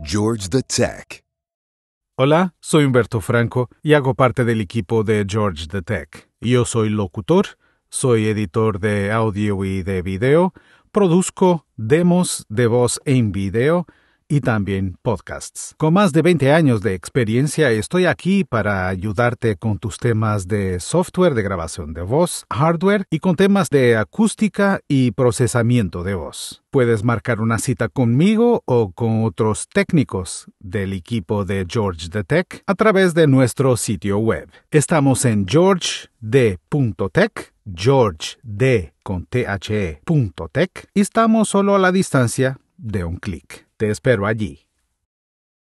George the Tech. Hola, soy Humberto Franco y hago parte del equipo de George the Tech. Yo soy locutor, soy editor de audio y de video, produzco demos de voz en video y también podcasts. Con más de 20 años de experiencia, estoy aquí para ayudarte con tus temas de software de grabación de voz, hardware y con temas de acústica y procesamiento de voz. Puedes marcar una cita conmigo o con otros técnicos del equipo de George the Tech a través de nuestro sitio web. Estamos en georged.tech, georged.tech, y estamos solo a la distancia de un clic. Te espero allí.